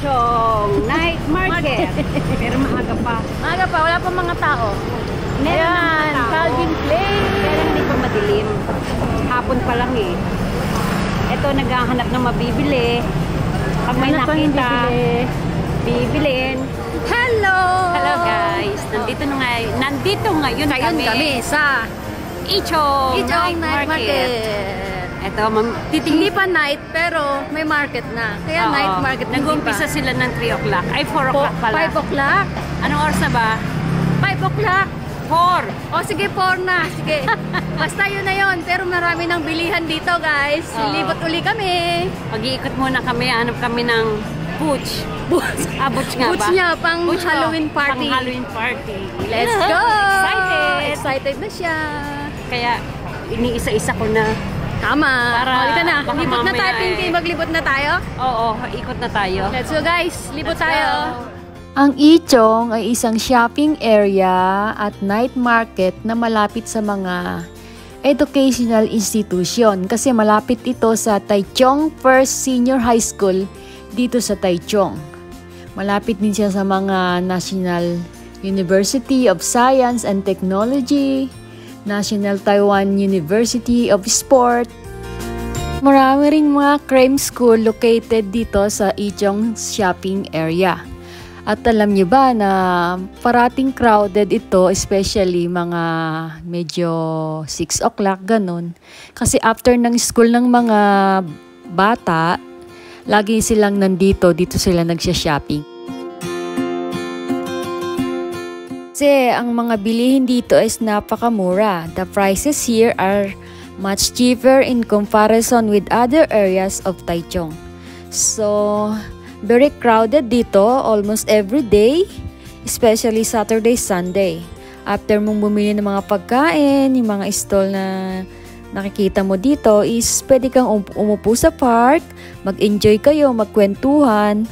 Taichung Night Market. Pero maaga pa. Maaga pa, wala pa mga tao. Meron Calvin Klein. Pero hindi pa madilim. Hapon pa lang eh. Ito, naghahanap ng mabibili. Pag may nakita, bibilin. Hello! Hello guys! Nandito ngayon kami sa Taichung Night Market. Ito, hindi pa night, pero may market na. Kaya oo, night market na. Nag-umpisa sila ng 3 o'clock. Ay, 4 o'clock pala. 5 o'clock? Anong oras na ba? 5 o'clock. 4. O, sige, 4 na. Sige. Basta yun na yun. Pero marami ng bilihan dito, guys. Silibot uli kami. Mag-iikot muna kami. Hanap kami ng butch. Butch? Ah, butch nga ba? Butch niya, pang butch Halloween party. Pang Halloween party. Let's go! Excited! Excited na siya. Kaya, iniisa-isa ko na. Tama. Halika na. Libot na tayo, Pinky. Maglibot na tayo? Oo, ikot na tayo. Let's go, guys. Libot tayo. Ang Taichung ay isang shopping area at night market na malapit sa mga educational institution kasi malapit ito sa Taichung First Senior High School dito sa Taichung. Malapit din siya sa mga National University of Science and Technology, National Taiwan University of Sport. Marami ring mga crime school located dito sa Taichung shopping area. At alam nyo ba na parating crowded ito, especially mga medyo 6 o'clock ganun. Kasi after ng school ng mga bata, lagi silang nandito, dito sila nagsya-shopping. Kasi ang mga bilihin dito is napakamura. The prices here are much cheaper in comparison with other areas of Taichung. So, very crowded dito almost every day, especially Saturday, Sunday. After mong bumili ng mga pagkain, yung mga stall na nakikita mo dito is pwede kang umupo sa park, mag-enjoy kayo, magkwentuhan,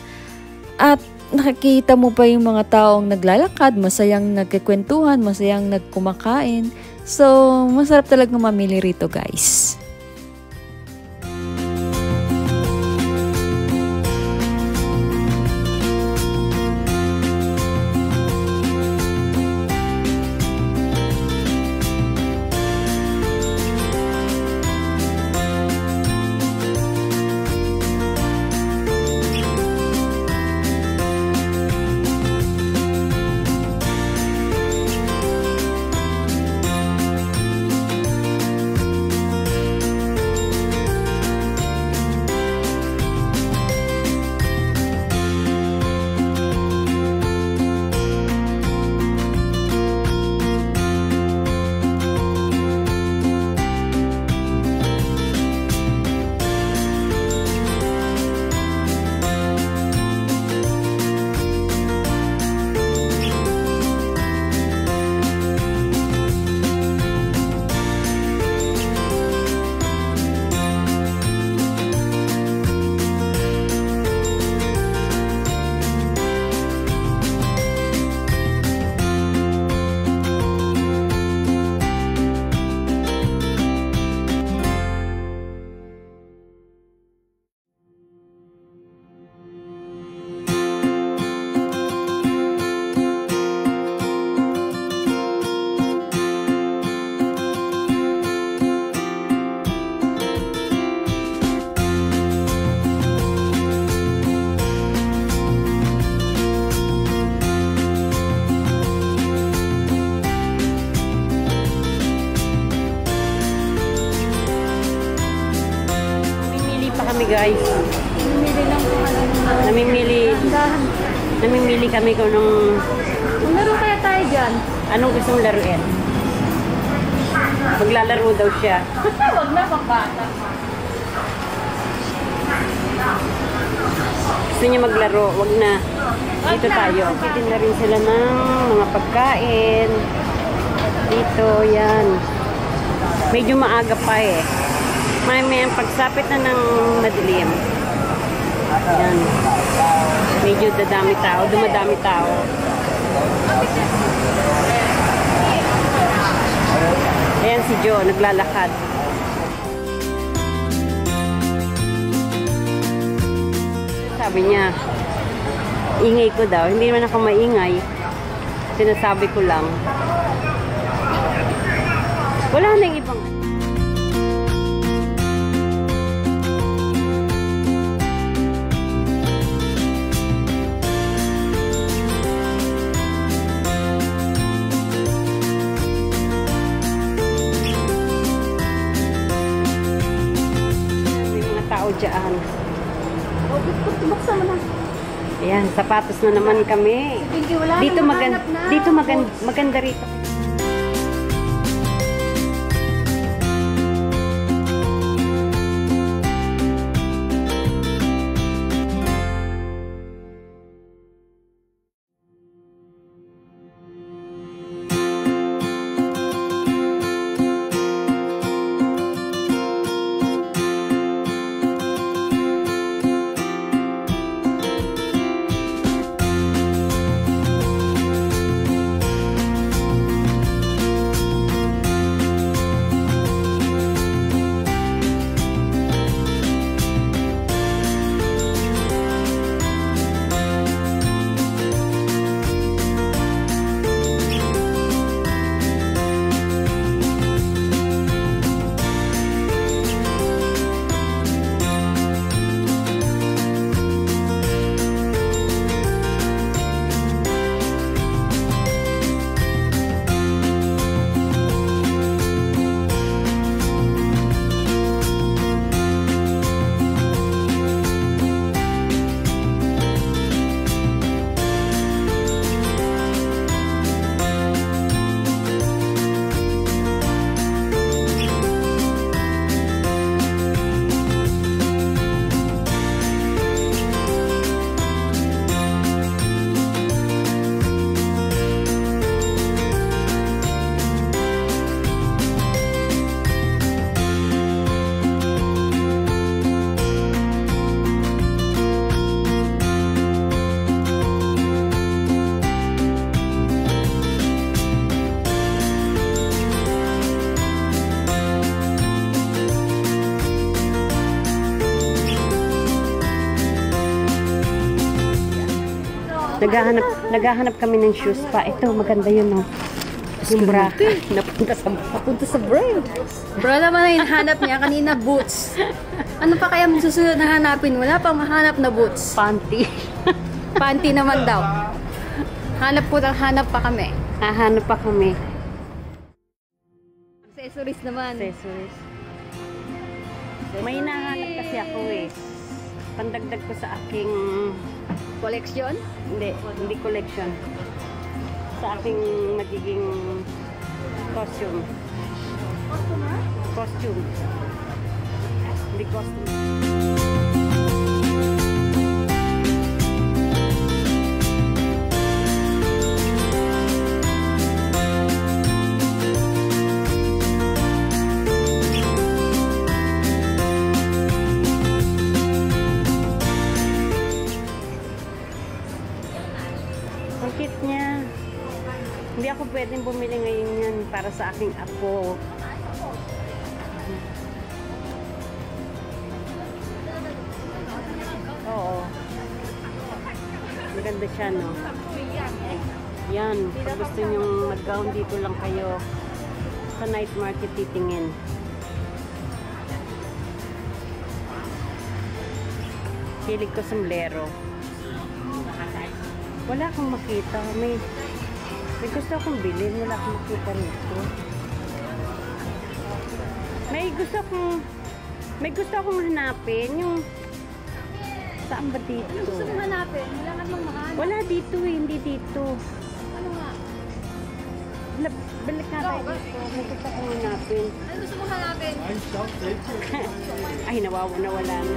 at nakikita mo pa yung mga taong naglalakad, masayang nagkikwentuhan, masayang nagkumakain. So, masarap talaga mamili rito, guys. Guys, namimili kami kung anong laro kaya tayo dyan. Anong gusto mong laruin? Maglalaro daw siya. Huwag na pagbata. Gusto niya maglaro, wag na. Dito tayo. Kitin na rin sila ng mga pagkain. Dito, yan. Medyo maaga pa eh. May pagsapit na ng madilim. Yan. Medyo dumadami tao. Ayan si Joe, naglalakad. Sabi niya, ingay ko daw. Hindi naman ako maingay. Sinasabi ko lang. Wala nang ibang. Diyan. Ayan, sapatos na naman kami. Dito maganda, rito. Naghahanap kami ng shoes pa. Ito, maganda yun, no? Yung bra. Napunta sa brand. Bra naman na hinahanap niya. Kanina, boots. Ano pa kaya susunod na hanapin? Wala pang mahanap na boots. Panty. Panty naman daw. Hanap po ng hanap pa kami. Hanap pa kami. Accessories naman. Accessories. May hinahanap kasi ako, eh. Pandagdag ko sa aking... collection? Hindi collection. Sa ating magiging costume. Costume? Costume. Hindi costume. Pwedeng bumili ngayon yan para sa aking apo. Oo. Maganda siya, no? Yan. Pag gusto nyong mag-gown, dito lang kayo sa night market titingin. Hilig ko sombrero. Wala akong makita. May gusto akong bilhin, wala akong makita nito. May gusto akong hanapin yung saan ba dito? Ano gusto mong hanapin? Wala ka bang makahanap? Wala dito, eh, hindi dito. Ano nga? Balik na tayo dito. May gusto akong hanapin. Ano gusto mong hanapin? Ay, nawawala na.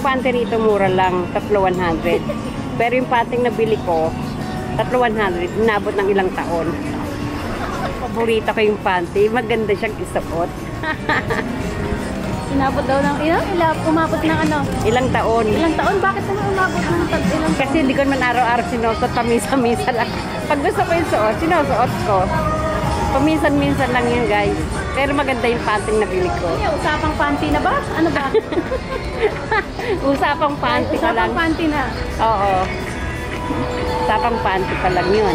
yung pante rito mura lang, $3,100. Pero yung panting nabili ko, $3,100, inabot ng ilang taon. Paborito ko yung panty, maganda siyang isuot. Inabot daw ng umabot ng ano? Ilang taon. Ilang taon? Bakit naman umabot ng ilang taon? Kasi hindi ko naman araw-araw sinusuot, pamisa-misa lang. Pag gusto ko yung suot, sinusuot ko. Paminsan-minsan lang yun, guys. Pero maganda yung panty na bili ko. Ay, usapang panty na ba? Ano ba? Usapang panty pa lang. Usapang panty na? Oo. Usapang panty pa lang yun.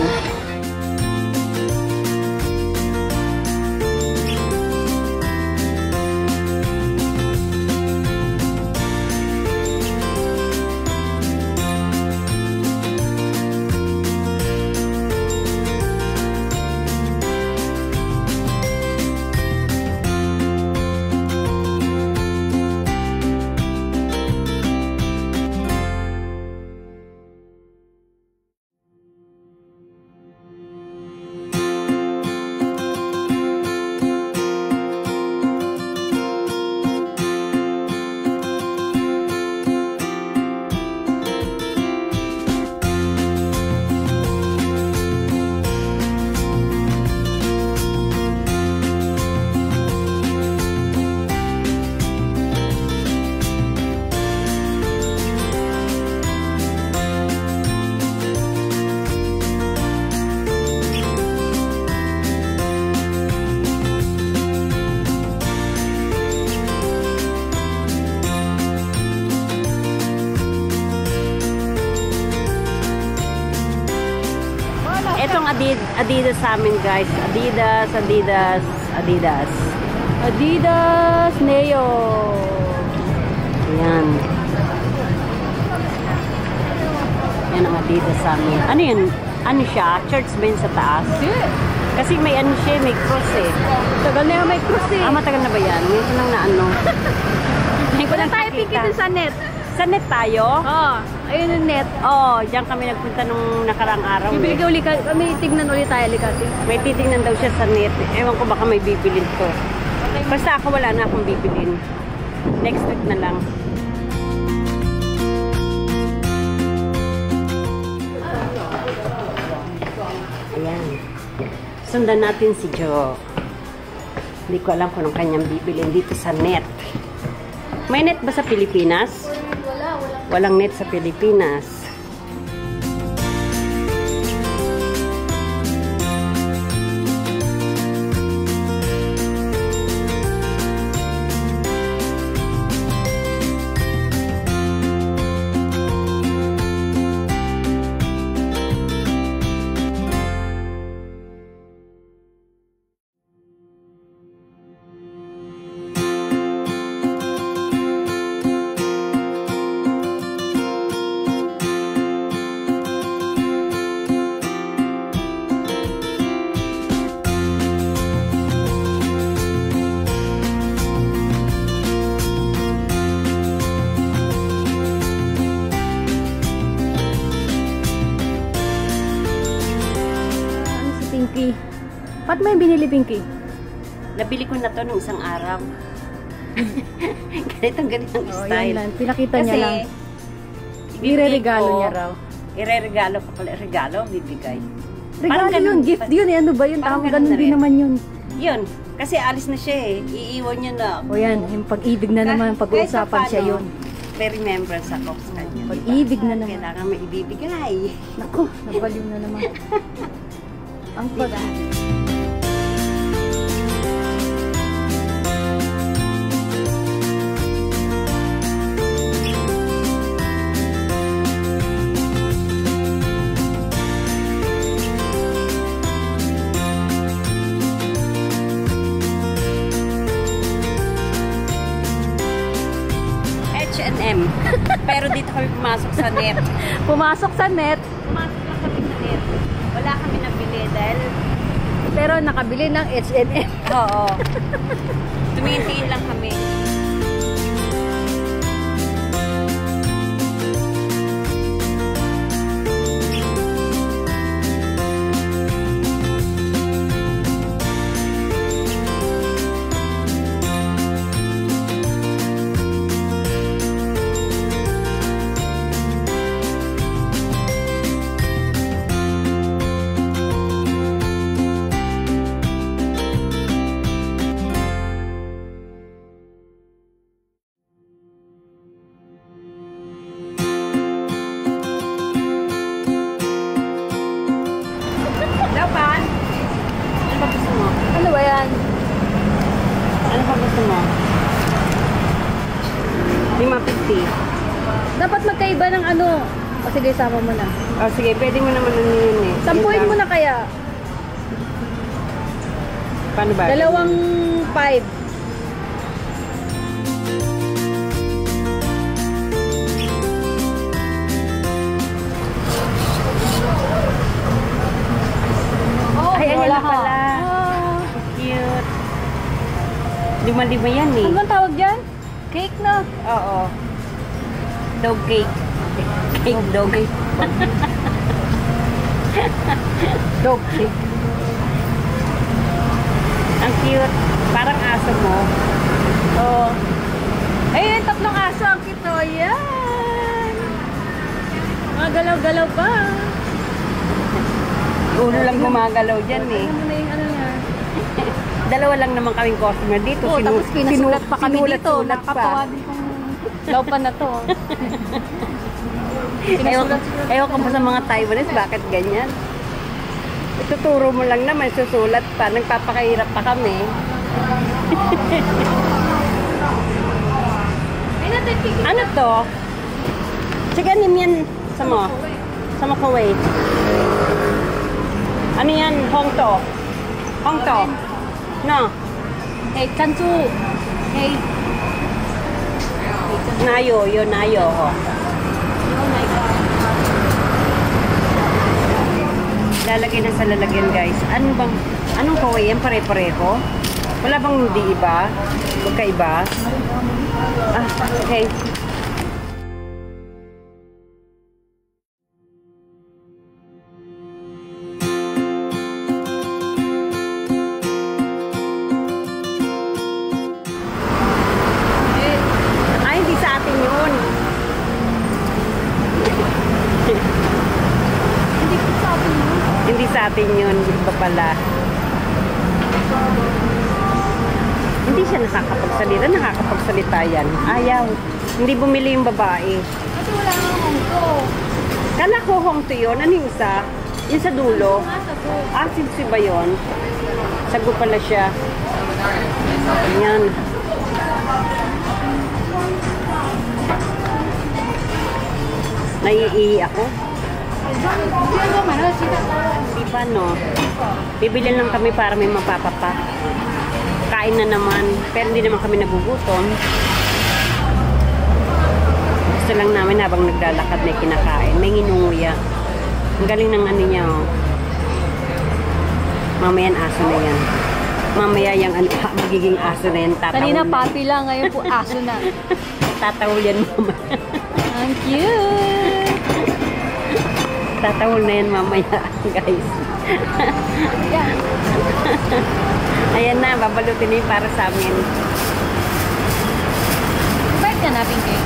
Adidas sa amin, guys. Adidas. Adidas Neo. Ayan. Ayan ang Adidas sa amin. Ano yun? Ano siya? Church ba yun sa taas? Kasi may ano siya, may cross eh. Tagal na may cross eh. Ah, matagal na ba yan? Ngayon ko lang na ano. Ngayon ko lang tayo pikitin sa net. Sa net tayo? Oo. Ayun yung net. Oo. Diyan kami nagpunta nung nakarang araw. Bibili ka ulit. May tignan ulit tayo. May titignan daw siya sa net. Ewan ko baka may bibilin ko. Basta ako wala na akong bibilin. Next week na lang. Ayan. Sundan natin si Jo. Hindi ko alam kung anong kanyang bibilin dito sa net. May net ba sa Pilipinas? Walang net sa Pilipinas. Ba't may binili, Pinky? Nabili ko na to nung isang araw. Ganitong style. Yan lang. Pinakita niya lang. Ireregalo niya raw. Ireregalo ko pala. Regalo, bibigay. Regalo yun. Gift yun. Ano ba yun? Tawag ganun din naman yun. Yun. Kasi alis na siya eh. Iiwan niya na. O yan. Yung pag-ibig na naman. Pag-uusapan siya yun. May remembrance ako sa kanya. Pag-ibig na naman. Kailangan may ibibigay. Naku. Nabaliw na naman. Ang pag-ibig. H&M. Pero dito kami pumasok sa net. Pumasok sa net? Pumasok lang kami sa net. Wala kami nabili dahil... Pero nakabili ng H&M. Oo. Tumitingin lang kami. bagus semua. 550. Dapat magkaiba ng ano. O sige, sama mo na. O sige, pwede mo naman ano yun eh. Sampuin mo na kaya. Paano ba? 2.5. Lima-lima yan eh. Ano bang tawag dyan? Cake na? Oo. Dog cake. Cake dog. Dog cake. Ang cute. Parang aso mo. Oo. Ayun, tatlong aso. Ang cute to. Ayan. Mga galaw-galaw pa. Uno lang gumagalaw dyan eh. Ano na yung ano na? Dalawa lang naman kaming customer dito. Oo, tapos pinasulat pa kami dito. Nakakatawa din kong laupan na to. Ewan ko mo sa mga Taiwanese, bakit ganyan? Ituturo mo lang naman, susulat pa. Nagpapakahirap pa kami. Ano to? Chicken yan sama. Sama Kuwait. Ano yan? Hongto. Hongto. No. Hey, kansu. Hey. Nayo, yo nayo. Lalagyan na sa lalagyan, guys. Ano bang anong kawaii yan? Pare-pareho? Wala bang hindi iba? Magkaiba? Ah, okay. Yun, iba pala. Hindi siya nakakapagsalita. Nakakapagsalita yan. Ayaw. Hindi bumili yung babae. Kasi wala nga Hongto. Kala ko Hongto yun. Ano yung isa? Yung sa dulo. Ah, si ba yun? Sago pala siya. Yan. Naiihi ako. Diba no? Bibili lang kami para may mapapapa. Kain na naman. Pero hindi naman kami nagugutom. Gusto lang namin habang naglalakad may kinakain. May nginunguya. Ang galing ng ano niya oh. Mamayan aso na yan. Mamaya yung magiging aso na yan. Kanina papi lang. Ngayon po aso na. Tatawol yan mamaya. Ang cute! Tatawol na yan mamaya, guys. Ayan na, babalutin na para sa amin. Nag-buy ka na, Pinky?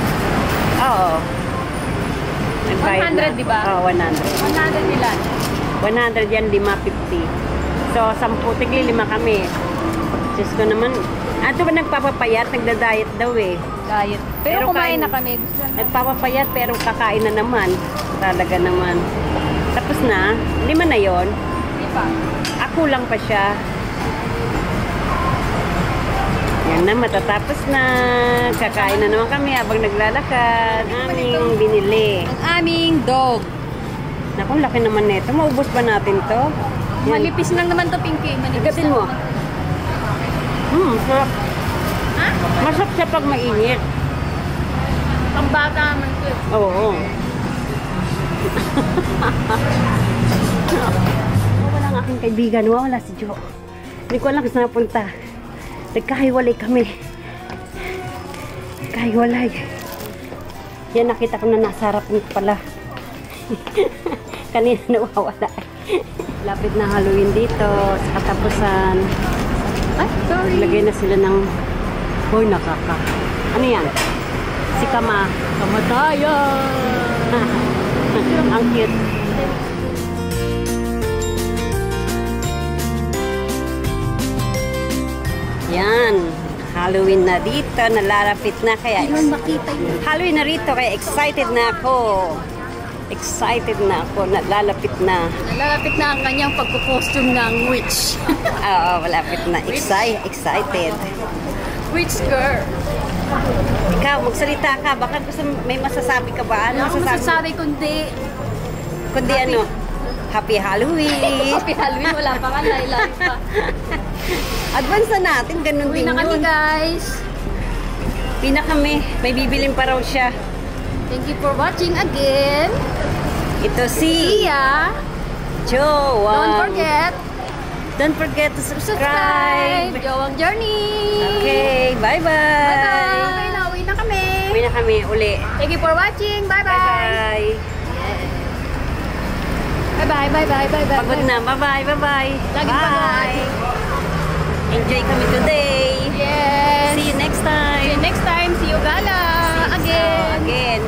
Oo. 100, di ba? Oo, 100. 100 ilan? 100 yan, 5.50. So, 10, tigli 5 kami. Diyos ko naman. Ato ba nagpapapayat? Nagda-diet daw eh. Diet. Pero kumain na kami. Nagpapapayat pero kakain na naman. Talaga naman. Tapos na? 5 na yon. Hindi pa. Ako lang pa siya. Yan na, matatapos na. Kakain na naman kami habang naglalakad. Aming binili. Ang aming dog. Naku, laki naman nito. Maubos ba natin to? Manipis lang naman to, Pinky. Manipis lang mo. Masarap. Ha? Masarap siya pag mainit. Pambata naman to. Oo. Wala ang aking kaibigan. Wala si Jo. Hindi ko alam saan napunta. Nagkahiwalay kami. Nagkahiwalay. Yan, nakita ko na nasa harap nito pala. Kanina nawawala. Lapit na Halloween dito. Sa katapusan. Ay, sorry. Lagay na sila ng boy nakaka. Ano yan? Si Kama. Kamatayan! Ang cute. Yan. Halloween na dito. Nalalapit na kaya. Halloween na rito kaya excited na ako. Excited na ako. Nalalapit na. Nalalapit na ang kanyang pagkukostume ng witch. Oo, malapit na. Excited. Which girl? Ikaw, magsalita ka. Baka may masasabi ka ba? Ano masasabi kundi... Kundi happy. Ano? Happy Halloween! Happy Halloween! Wala pa nga, nailalis pa. Advance na natin, ganun din yun. Uwi na kami, guys! Uwi na kami. May bibilin pa raw siya. Thank you for watching again. Ito si... Sia! Jowang! Don't forget to subscribe! Jowang Journey! Okay, bye-bye! Bye-bye! Uwi na kami! Uwi na kami, uli. Thank you for watching! Bye-bye! Bye-bye! Bye-bye. Pagod na. Bye-bye. Laging pagod. Enjoy kami today. Yes. See you next time. See you next time. See you gala. Again.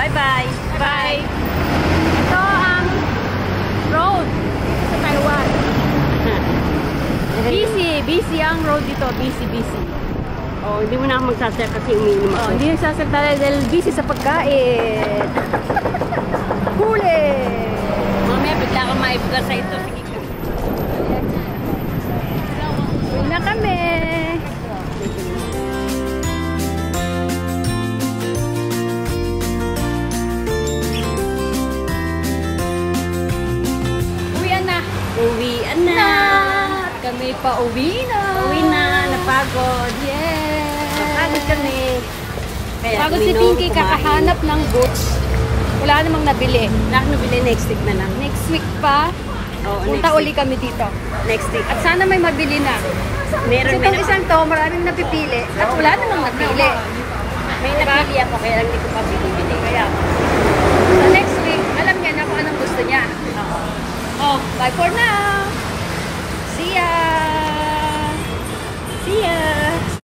Bye-bye. Bye. Ito ang road sa Taiwan. Busy ang road dito. Busy. Oh, hindi mo na ako magsasalita kasi umiinom ako. Hindi nagsasalita dahil busy sa pagkain. Huli. Bigla kang maibuga sa ito. Uwi na kami! Uwian na! Kami pa uwi na! Napagod! Yes! Napagod kami! Kaya, napagod si Pinky kakahanap ng boots. Wala namang nabili. Next week na lang. Next week pa. Oh, punta uli kami dito. Next week. At sana may mabili na. Meron, kasi itong isang to, maraming napipili. At wala namang nabili. May nabili ako, kaya lang hindi ko pa binibili. Kaya so next week, alam niya na kung anong gusto niya. Oh, bye for now!